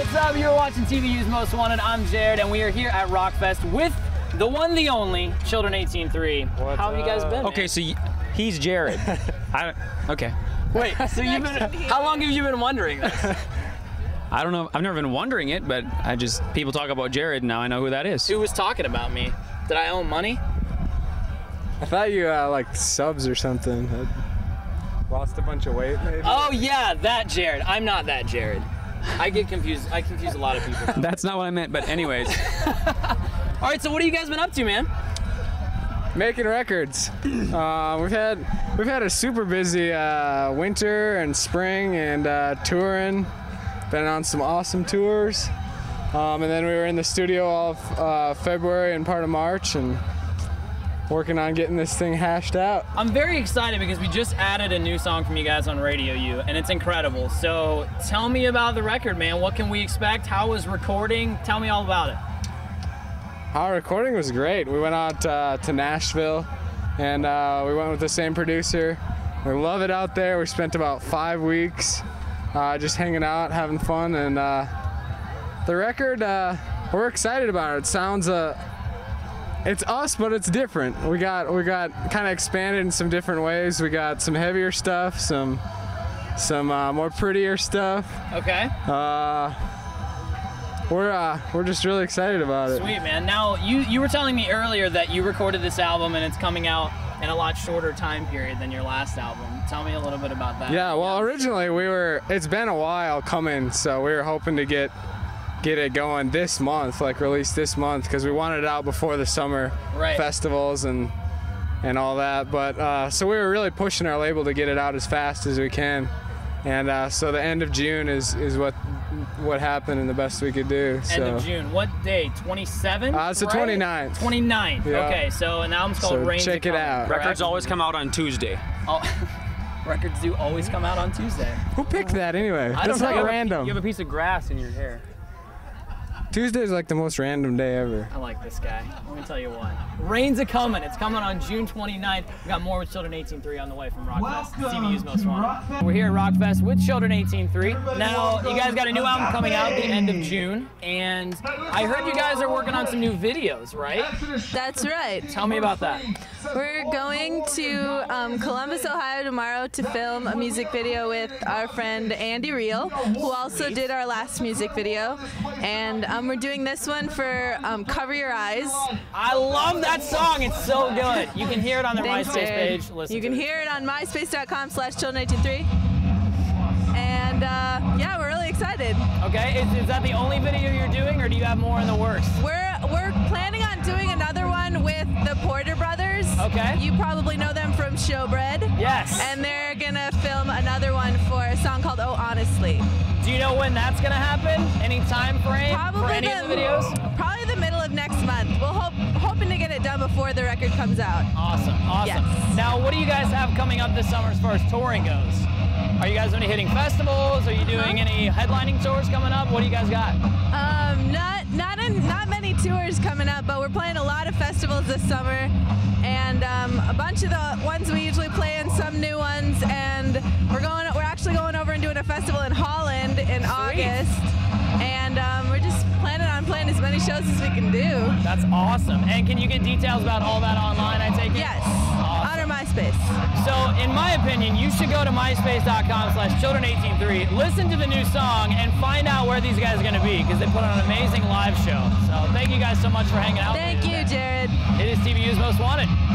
What's up? You're watching TVU's Most Wanted. I'm Jared, and we are here at Rockfest with the one, the only, Children 18:3. How have you guys been? Okay, man? So he's Jared. Okay. Wait, so you've been, how long have you been wondering this? I don't know. I've never been wondering it, but people talk about Jared, and now I know who that is. Who was talking about me? Did I owe him money? I thought you like subs or something. I lost a bunch of weight, maybe. Oh yeah, that Jared. I'm not that Jared. I get confused. I confuse a lot of people. That's not what I meant, but anyways. All right, so what have you guys been up to, man? Making records. We've had a super busy winter and spring and touring. Been on some awesome tours, and then we were in the studio all of February and part of March, and working on getting this thing hashed out. I'm very excited because we just added a new song from you guys on Radio U, and it's incredible. So tell me about the record, man. What can we expect? How was recording? Tell me all about it. Our recording was great. We went out to Nashville, and we went with the same producer. We love it out there. We spent about 5 weeks just hanging out, having fun, and the record, we're excited about it. It sounds it's us, but it's different. We got kind of expanded in some different ways. We got some heavier stuff, some more prettier stuff. Okay. We're just really excited about it. Sweet, man. Now you were telling me earlier that you recorded this album and it's coming out in a lot shorter time period than your last album. Tell me a little bit about that. Yeah. Well, originally it's been a while coming, so we were hoping to get it going this month, like release this month, because we wanted it out before the summer festivals and all that, but so we were really pushing our label to get it out as fast as we can, and so the end of June is what happened and the best we could do. End of June. What day? 27th? It's the 29th. 29th. Yeah. Okay, so an album's called Rain. Check it out. Correct? Records always come out on Tuesday. Records do always come out on Tuesday. Who picked that anyway? I don't know. Like random. You have a piece of grass in your hair. Tuesday is like the most random day ever. I like this guy. Let me tell you what. Rain's a coming. It's coming on June 29th. We got more with Children 18:3 on the way from Rockfest. TVU's Most Wanted. We're here at Rockfest with Children 18:3. Now, you guys got a new album coming out at the end of June, and I heard you guys are working on some new videos, right? That's right. Tell me about that. We're going to Columbus, Ohio tomorrow to film a music video with our friend Andy Real, who also did our last music video, and we're doing this one for Cover Your Eyes. I love that song. It's so good. You can hear it on their MySpace page. Listen, you can hear it on myspace.com/children18:3. And yeah, we're really excited. Okay, is that the only video you're doing, or do you have more in the works? We're planning on doing another one with the Porter Brothers. Okay. You probably know them from Showbread. Yes. And they're gonna film another one for a song called Oh Honestly. Do you know when that's gonna happen? Any time frame for any of the videos? Probably the middle of next month. We're hoping to get it done before the record comes out. Awesome, awesome. Yes. Now, what do you guys have coming up this summer as far as touring goes? Are you guys only hitting festivals? Are you doing any headlining tours coming up? What do you guys got? Not many tours coming up, but we're playing a lot of festivals this summer, and a bunch of the ones we usually play and some new ones, and we're actually going over and doing a festival in Holland in August, and we're just planning on playing as many shows as we can do. That's awesome. And can you get details about all that online, I take it? Yes. Awesome. On our MySpace. So, in my opinion, you should go to myspace.com/children18:3, listen to the new song, and find out where these guys are going to be, because they put on an amazing live show. So, thank you guys so much for hanging out with me today. Thank you, Jared. It is TVU's Most Wanted.